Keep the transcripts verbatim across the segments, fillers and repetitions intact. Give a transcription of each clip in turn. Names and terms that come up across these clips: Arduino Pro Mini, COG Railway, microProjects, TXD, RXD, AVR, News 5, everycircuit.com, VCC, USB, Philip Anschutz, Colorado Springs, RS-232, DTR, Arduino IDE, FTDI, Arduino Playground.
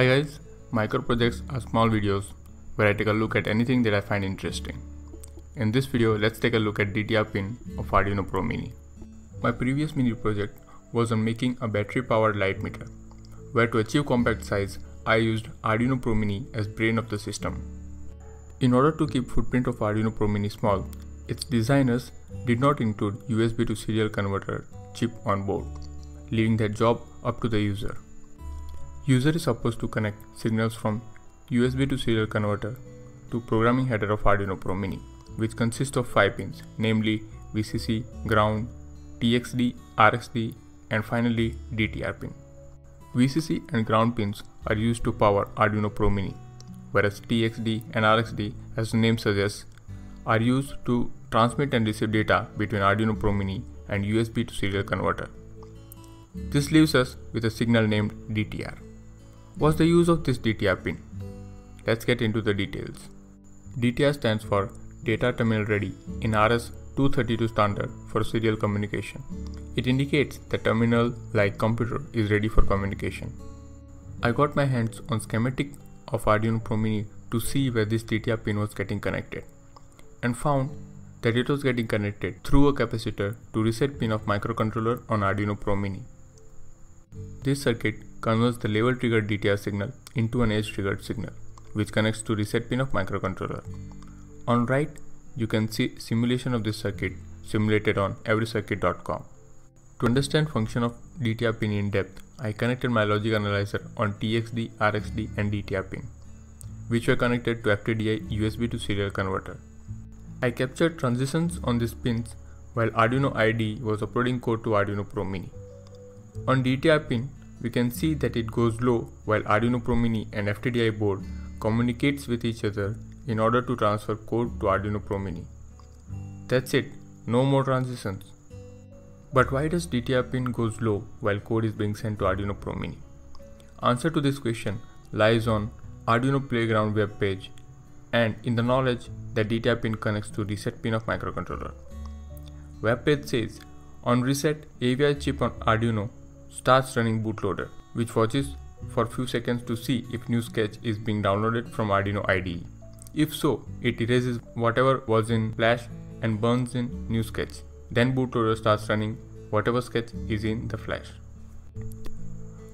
Hi guys, micro projects are small videos where I take a look at anything that I find interesting. In this video, let's take a look at D T R pin of Arduino Pro Mini. My previous mini project was on making a battery powered light meter, where to achieve compact size, I used Arduino Pro Mini as brain of the system. In order to keep footprint of Arduino Pro Mini small, its designers did not include U S B to serial converter chip on board, leaving that job up to the user. User is supposed to connect signals from U S B to serial converter to programming header of Arduino Pro Mini, which consists of five pins, namely V C C, ground, T X D, R X D, and finally D T R pin. V C C and ground pins are used to power Arduino Pro Mini, whereas T X D and R X D, as the name suggests, are used to transmit and receive data between Arduino Pro Mini and U S B to serial converter. This leaves us with a signal named D T R. What's the use of this D T R pin? Let's get into the details. D T R stands for Data Terminal Ready in R S two thirty-two standard for serial communication. It indicates the terminal like computer is ready for communication. I got my hands on schematic of Arduino Pro Mini to see where this D T R pin was getting connected, and found that it was getting connected through a capacitor to reset pin of microcontroller on Arduino Pro Mini. This circuit converts the level triggered D T R signal into an edge triggered signal, which connects to reset pin of microcontroller. On right, you can see simulation of this circuit simulated on every circuit dot com. To understand function of D T R pin in depth, I connected my logic analyzer on T X D, R X D and D T R pin, which were connected to F T D I U S B to serial converter. I captured transitions on these pins while Arduino I D E was uploading code to Arduino Pro Mini. On D T R pin, we can see that it goes low while Arduino Pro Mini and F T D I board communicates with each other in order to transfer code to Arduino Pro Mini. That's it, no more transitions. But why does D T R pin goes low while code is being sent to Arduino Pro Mini? Answer to this question lies on Arduino Playground web page, and in the knowledge that D T R pin connects to reset pin of microcontroller. Webpage says, on reset, A V R chip on Arduino starts running bootloader, which watches for few seconds to see if new sketch is being downloaded from Arduino I D E. If so, it erases whatever was in flash and burns in new sketch. Then bootloader starts running whatever sketch is in the flash.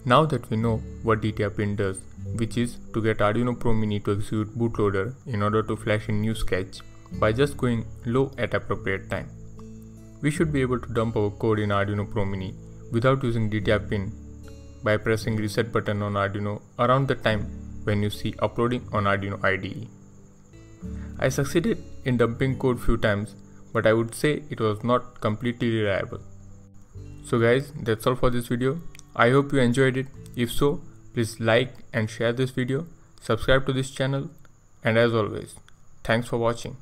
Now that we know what D T R pin does, which is to get Arduino Pro Mini to execute bootloader in order to flash in new sketch by just going low at appropriate time, we should be able to dump our code in Arduino Pro Mini without using D T R pin by pressing reset button on Arduino around the time when you see uploading on Arduino I D E. I succeeded in dumping code few times, but I would say it was not completely reliable. So guys, that's all for this video. I hope you enjoyed it. If so, please like and share this video, subscribe to this channel, and as always, thanks for watching.